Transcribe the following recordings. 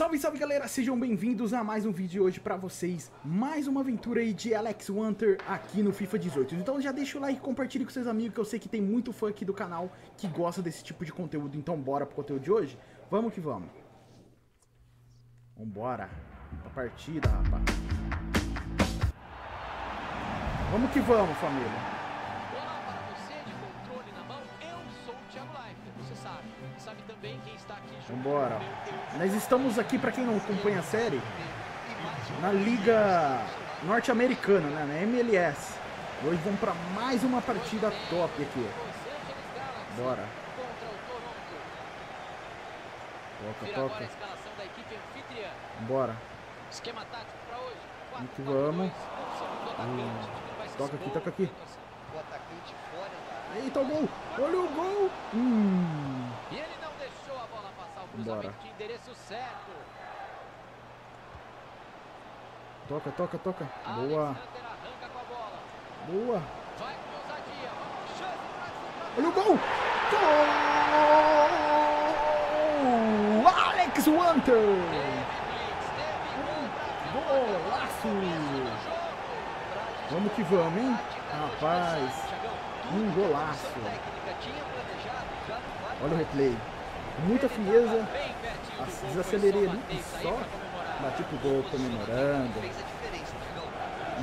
Salve, salve galera, sejam bem-vindos a mais um vídeo de hoje pra vocês. Mais uma aventura aí de Alex Hunter aqui no FIFA 18. Então já deixa o like, compartilhe com seus amigos que eu sei que tem muito fã aqui do canal que gosta desse tipo de conteúdo. Então bora pro conteúdo de hoje? Vamos que vamos. Vambora pra partida, rapaz. Vamos que vamos, família. Vambora. Nós estamos aqui, para quem não acompanha a série, na Liga Norte-Americana, né? Na MLS. Hoje vamos para mais uma partida top aqui. Bora. Toca, toca. Bora. Vamos que vamos. Toca aqui, toca aqui. Eita, o gol! Olha o gol! E ele não deixou a bola passar, o cruzamento de endereço certo. Toca, toca, toca. Boa. Boa. Olha o gol! Gol! Alex Hunter! Golaço! Vamos que vamos, hein? Rapaz! Golaço. Olha o replay. Muita frieza. Desacelerei ali e só bati pro gol comemorando.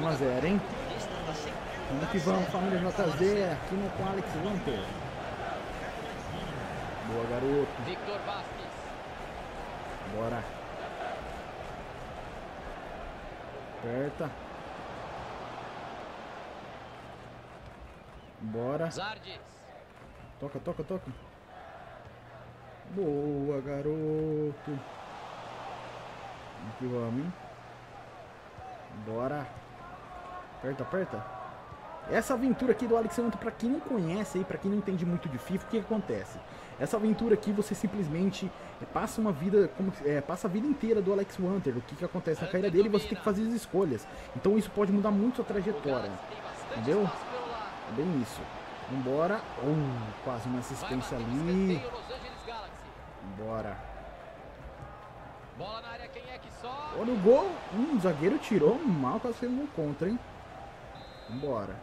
1 a 0, hein? Vamos que vamos, família JZ. Aqui no com Alex Hunter. Boa, garoto. Victor Vasquez. Bora. Aperta. Bora. Zardes. Toca, toca, toca. Boa, garoto. Aqui vamos, hein? Bora. Aperta, aperta. Essa aventura aqui do Alex Hunter, pra quem não conhece aí, pra quem não entende muito de FIFA, o que acontece? Essa aventura aqui, você simplesmente passa uma vida, passa a vida inteira do Alex Hunter. O que acontece na carreira dele, você tem que fazer as escolhas. Então isso pode mudar muito a trajetória. Entendeu? É bem isso. Vambora. Quase uma assistência ali. Bora. Olha o gol. O zagueiro tirou mal, quase fez um gol contra, hein? Vambora.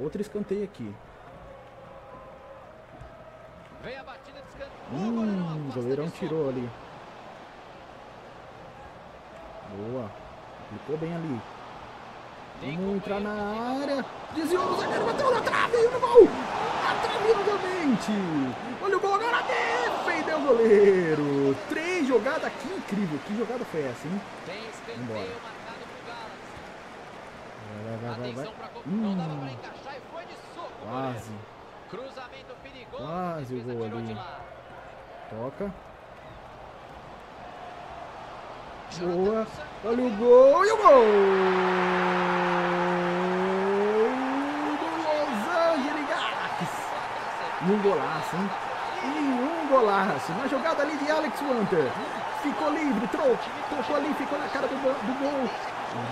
Outro escanteio aqui. O goleirão tirou ali. Boa. Ficou bem ali. Vamos entrar na área. Desviou o zagueiro, bateu na trave e no gol! Na trave novamente! Olha o gol agora, defendeu o goleiro! 3 jogadas, que incrível! Que jogada foi essa, hein? Vambora. Vai, vai, vai, vai. Quase. Quase o gol ali. Toca. Boa. Olha o gol e o gol! E um golaço, hein? E um golaço. Na jogada ali de Alex Hunter. Ficou livre, trocou ali, ficou na cara do gol.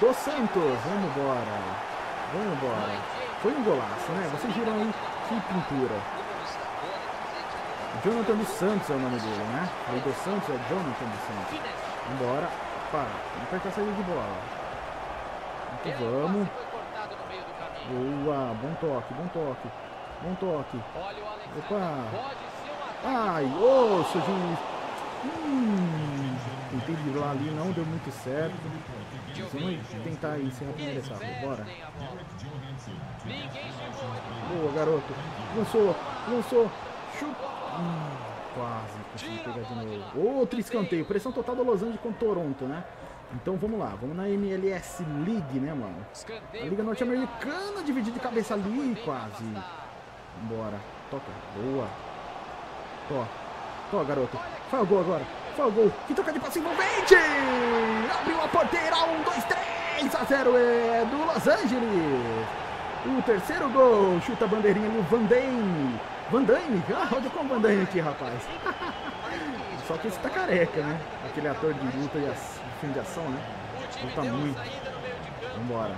Dos Santos. Vamos embora. Vamos embora. Foi um golaço, né? Vocês viram aí que pintura. Jonathan dos Santos é o nome dele, né? O Dos Santos é Jonathan dos Santos. Vambora. Opa, não perca a saída de bola. Então vamos. Boa, bom toque, bom toque. Bom toque. Opa. Ai, ô, seu juiz. Tentei driblar ali, não deu muito certo. Vamos tentar encerrar a primeira etapa. Bora. Boa, garoto. Lançou, lançou. Chupa. Quase consegui pegar de novo. Outro escanteio. Pressão total do Los Angeles contra Toronto, né? Então vamos lá, vamos na MLS League, né, mano? A Liga Norte-Americana, dividida de cabeça ali, quase. Bora, toca, boa. Tó, tó, garoto. Faz o gol agora, faz o gol. Que toca de passe envolvente! Abriu a porteira, 1, 2, 3 a 0, é do Los Angeles. O terceiro gol, chuta a bandeirinha no Van Damme. Van Damme? Ah, olha como Van Damme aqui, rapaz. Só que esse tá careca, né? Aquele ator de luta e fim de ação, né? Luta muito. Vambora.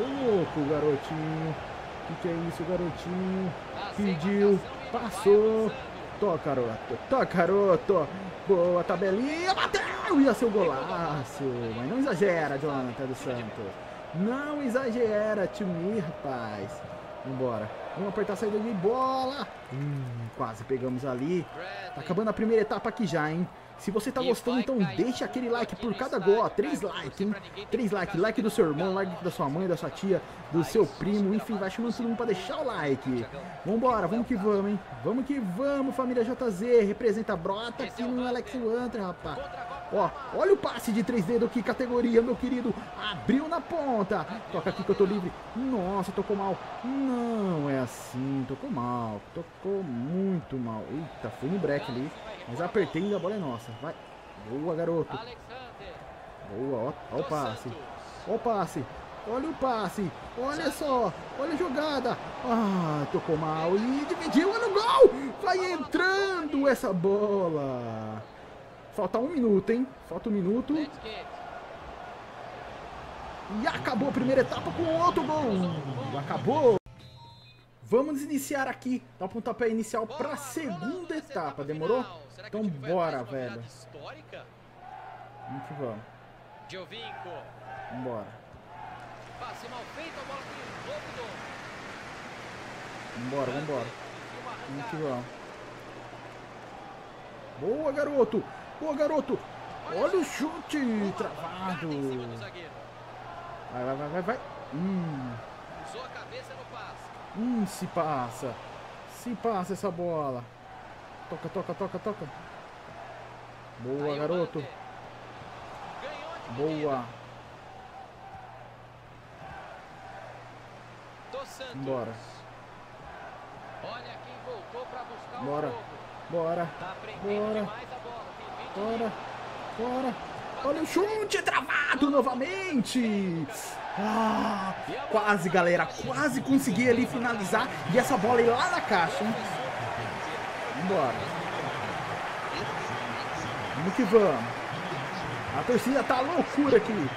Ô, louco, garotinho. O que é isso, garotinho? Pediu, passou. Tó, garoto. Boa tabelinha, bateu! Ia ser o golaço. Mas não exagera, Jonathan dos Santos. Não exagera, time, rapaz. Vambora. Vamos apertar a saída de bola. Quase pegamos ali. Tá acabando a primeira etapa aqui já, hein? Se você tá gostando, então deixa aquele like por cada gol, ó. 3 likes, hein? 3 likes, like do seu irmão, like da sua mãe, da sua tia, do seu primo, enfim, vai chamando todo mundo pra deixar o like. Vambora, vamos que vamos, hein? Vamos que vamos, família JZ, representa a brota aqui no Alex Hunter, rapaz. Ó, olha o passe de 3 dedos, que categoria, meu querido. Abriu na ponta. Toca aqui que eu tô livre. Nossa, tocou mal. Não é assim, tocou mal. Tocou muito mal. Eita, foi no break ali. Mas apertei e a bola é nossa. Vai. Boa, garoto. Boa, ó. Ó o passe. Ó o passe. Olha o passe. Olha só. Olha a jogada. Ah, tocou mal. E dividiu. Olha o gol. Vai entrando essa bola. Falta 1 minuto, hein? Falta 1 minuto. E acabou a primeira etapa com outro gol. Acabou. Vamos iniciar aqui, dá o pontapé inicial para a segunda etapa, demorou? Então bora, velho. Vamos que vamos. Giovinco. Bora. Passe mal feito, a bola que voltou. Vambora, vambora. Vamos que vamos. Boa, garoto. Boa, garoto. Olha o chute travado. Vai. Usou a cabeça no passe. Se passa essa bola. Toca. Boa, garoto. Boa. Bora. Olha quem voltou para buscar o gol. Bora. Olha o chute travado novamente. Ah, quase, galera, quase consegui ali finalizar e essa bola aí lá na caixa, hein? Vambora. Vamos que vamos. A torcida tá loucura aqui.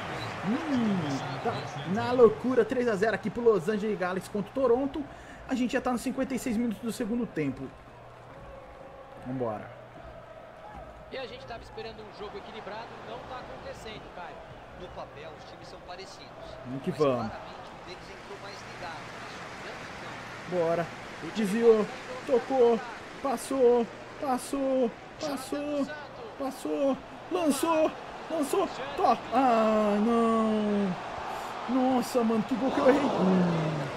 Tá na loucura. 3 a 0 aqui pro Los Angeles Galaxy contra o Toronto. A gente já tá nos 56 minutos do segundo tempo. Vambora. E a gente tava esperando um jogo equilibrado, não tá acontecendo, Caio. No papel, os times são parecidos. Vamos que vamos. Bora. Desviou. Tocou. Passou. Lançou. Toca. Ah, não. Nossa, mano. Que gol que eu errei.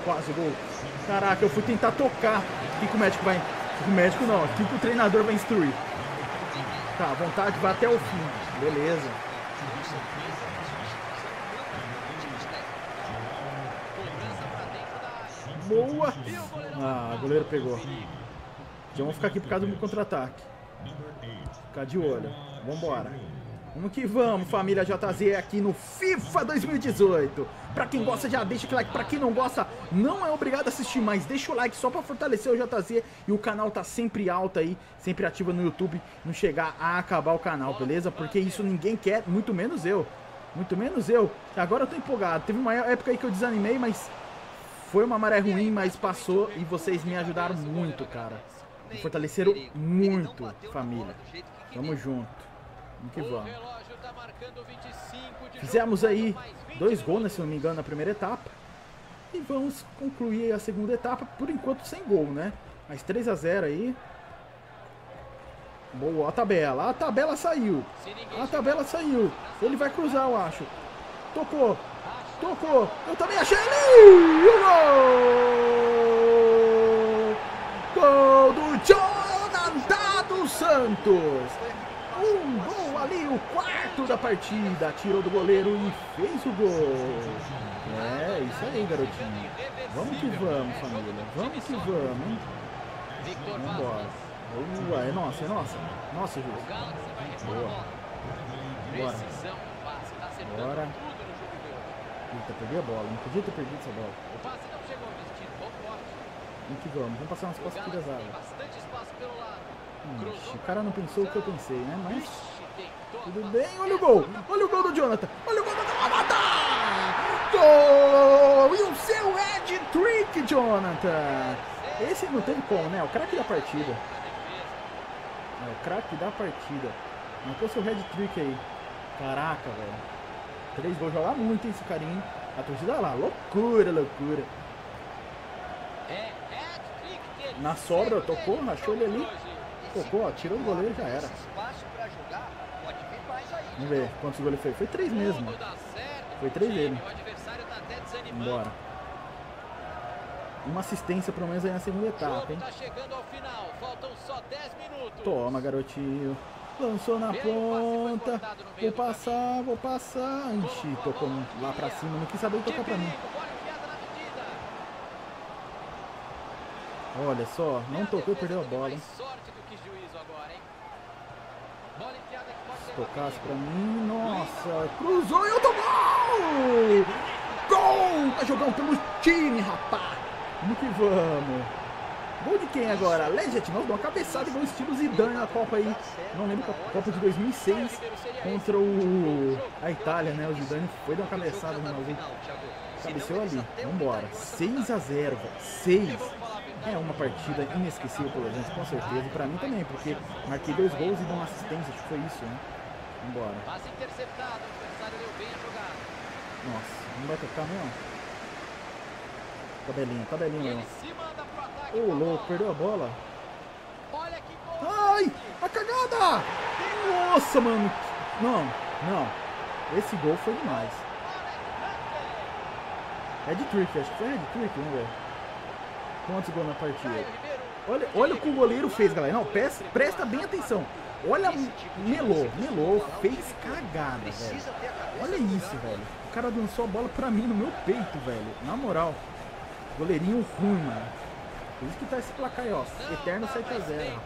Quase gol. Caraca, eu fui tentar tocar. O que o médico vai... O médico não. O que o treinador vai instruir. Tá, vontade. Vai até o fim. Beleza. Boa! Ah, o goleiro pegou. Já vamos ficar aqui por causa do contra-ataque. Ficar de olho. Vambora. Vamos que vamos, família JZ, aqui no FIFA 2018. Pra quem gosta, já deixa o like. Pra quem não gosta, não é obrigado a assistir, mas deixa o like só pra fortalecer o JZ. E o canal tá sempre alto aí, sempre ativo no YouTube. Não chegar a acabar o canal, beleza? Porque isso ninguém quer, muito menos eu. Agora eu tô empolgado. Teve uma época aí que eu desanimei, mas... Foi uma maré ruim, mas passou e vocês me ajudaram muito, cara. Me fortaleceram muito, família. Tamo junto. Vamos que vamos. Fizemos aí 2 gols, se não me engano, na primeira etapa. E vamos concluir a segunda etapa, por enquanto, sem gol, né? Mas 3 a 0 aí. Boa, a tabela. A tabela saiu. Ele vai cruzar, eu acho. Tocou. Eu também achei ali. O gol! Gol do Jonathan dos Santos. Um gol ali, o 4º da partida. Tirou do goleiro e fez o gol. É, isso aí, garotinho. Vamos que vamos, família. Vamos embora. É nossa. Nossa, Júlio. Boa. Bora. Eita, peguei a bola, não podia ter perdido essa bola. O passe não chegou, vamos que vamos, passar umas costas aqui das áreas. O cara não pensou o que eu pensei, né? Mas tudo bem, olha o gol do Jonathan, Gol! E o seu hat-trick, Jonathan! Esse não teve como, né? O craque da partida. É o craque da partida. Marcou seu hat-trick aí. Caraca, velho. 3 gols, jogar muito, hein, esse carinha, hein? A torcida lá, loucura, loucura. Na sobra, tocou, rachou ele ali. Tocou, ó, tirou o goleiro e já era. Vamos ver quantos goleiros foi. Foi 3 mesmo. Foi 3 dele. Bora. Uma assistência pelo menos aí na segunda etapa, hein? Toma, garotinho. Lançou na ponta. Vou passar, vou passar. Anchi, tocou lá pra cima. Não quis saber tocar pra mim. Olha só, não tocou e perdeu a bola, hein? Se tocasse pra mim, nossa, cruzou e outro gol! Gol! Tá jogando pelo time, rapaz! Vamos que vamos! Gol de quem agora? Legend, não, deu uma cabeçada igual o estilo Zidane na Copa aí, não lembro, Copa de 2006 contra a Itália, né? O Zidane foi dar uma cabeçada no finalzinho. Cabeceou ali, vambora. 6 a 0, velho, 6. É uma partida inesquecível pela gente, com certeza. E pra mim também, porque marquei 2 gols e dei uma assistência, acho que foi isso, né? Vambora. Nossa, não vai tocar mesmo? Tabelinha, tabelinha mesmo. Ô, louco, perdeu a bola. Ai, a cagada! Nossa, mano. Não, não. Esse gol foi demais. É de trick, acho que foi de trick, vamos ver. Quantos gols na partida? Olha, olha o que o goleiro fez, galera. Não, presta bem atenção. Olha, melou, fez cagada, velho. Olha isso, velho. O cara lançou a bola pra mim no meu peito, velho. Na moral, goleirinho ruim, mano. Por isso que tá esse placar aí, ó. Eterno 7 a 0.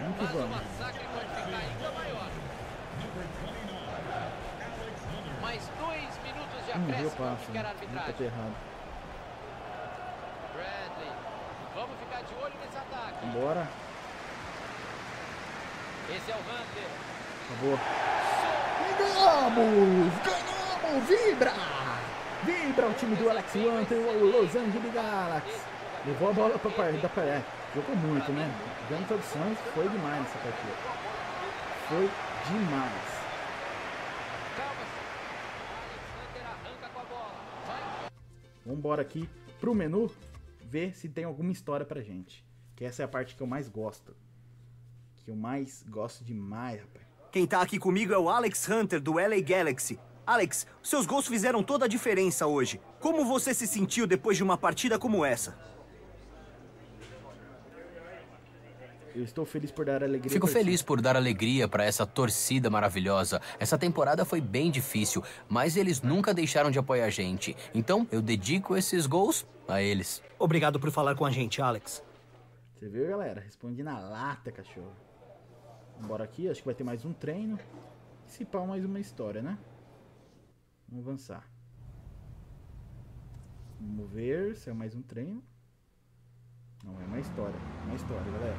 Vamos que vamos. Não deu passo, né? Não tá errado. Vamos ficar de olho nesse ataque. Bora. Esse é o Hunter. Acabou. Ganhamos! Ganhamos! Vibra! Vibra o time do Alex Hunter, o Los Angeles Galaxy. Levou a bola para a parede da parede. Jogou muito, né? Jonathan dos Santos foi demais nessa partida. Foi demais. Vamos embora aqui pro menu. Ver se tem alguma história pra gente. Que essa é a parte que eu mais gosto. Que eu mais gosto demais, rapaz. Quem tá aqui comigo é o Alex Hunter, do LA Galaxy. Alex, seus gols fizeram toda a diferença hoje. Como você se sentiu depois de uma partida como essa? Eu estou feliz por dar alegria. Fico feliz por dar alegria pra essa torcida maravilhosa. Essa temporada foi bem difícil, mas eles nunca deixaram de apoiar a gente. Então, eu dedico esses gols a eles. Obrigado por falar com a gente, Alex. Você viu, galera? Respondi na lata, cachorro. Vambora aqui, acho que vai ter mais um treino. E se pau, mais uma história, né? Vamos avançar. Vamos ver se é mais um treino. Não, é uma história, galera.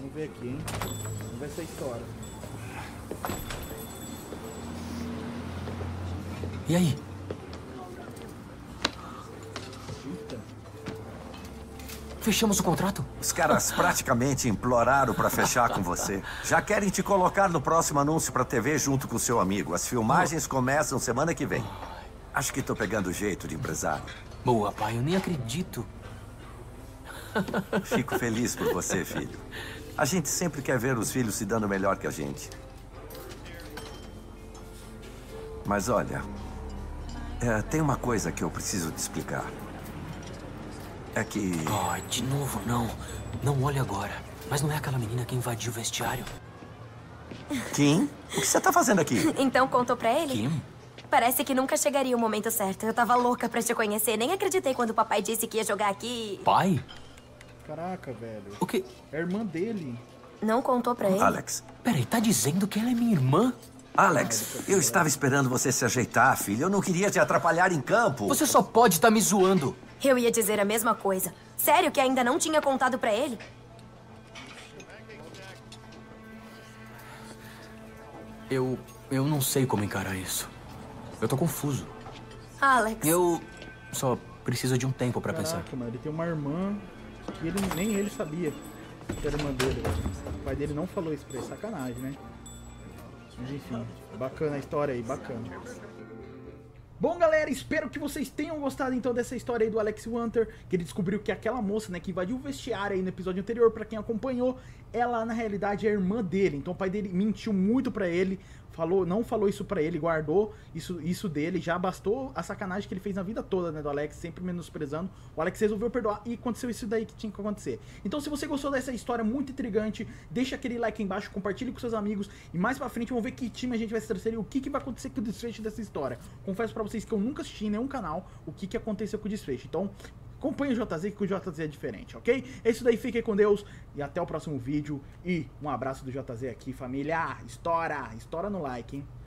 Vamos ver aqui, hein? Vamos ver essa história. E aí? Eita. Fechamos o contrato? Os caras praticamente imploraram pra fechar com você. Já querem te colocar no próximo anúncio pra TV junto com o seu amigo. As filmagens começam semana que vem. Acho que tô pegando o jeito de empresário. Boa, pai, eu nem acredito. Fico feliz por você, filho. A gente sempre quer ver os filhos se dando melhor que a gente. Mas olha, tem uma coisa que eu preciso te explicar. É que... Oh, de novo, não. Não olhe agora. Mas não é aquela menina que invadiu o vestiário? Kim? O que você tá fazendo aqui? Então contou pra ele? Kim? Parece que nunca chegaria o momento certo. Eu tava louca pra te conhecer. Nem acreditei quando o papai disse que ia jogar aqui. Pai? Caraca, velho. O quê? É a irmã dele. Não contou pra ele? Alex. Peraí, tá dizendo que ela é minha irmã? Alex, eu estava esperando você se ajeitar, filho. Eu não queria te atrapalhar em campo. Você só pode estar me zoando. Eu ia dizer a mesma coisa. Sério que ainda não tinha contado pra ele? Eu não sei como encarar isso. Eu tô confuso. Alex. Eu só preciso de um tempo pra pensar. Caraca, mano, ele tem uma irmã E ele, nem ele sabia que era irmã dele. O pai dele não falou isso pra ele, sacanagem, né? Mas enfim, bacana a história aí, bacana. Bom, galera, espero que vocês tenham gostado, então, dessa história aí do Alex Hunter, que ele descobriu que aquela moça, né, que invadiu o vestiário aí no episódio anterior, pra quem acompanhou, ela, na realidade, é a irmã dele. Então, o pai dele mentiu muito pra ele, falou, não falou isso pra ele, guardou isso dele, já bastou a sacanagem que ele fez na vida toda, né, do Alex, sempre menosprezando. O Alex resolveu perdoar e aconteceu isso daí que tinha que acontecer. Então, se você gostou dessa história muito intrigante, deixa aquele like aí embaixo, compartilhe com seus amigos, e mais pra frente vamos ver que time a gente vai se trazer e o que vai acontecer com o desfecho dessa história. Confesso pra vocês que eu nunca assisti em nenhum canal o que aconteceu com o desfecho. Então, acompanhe o JZ, que o JZ é diferente, ok? É isso daí, fiquem com Deus e até o próximo vídeo. E um abraço do JZ aqui, família. Estoura no like, hein?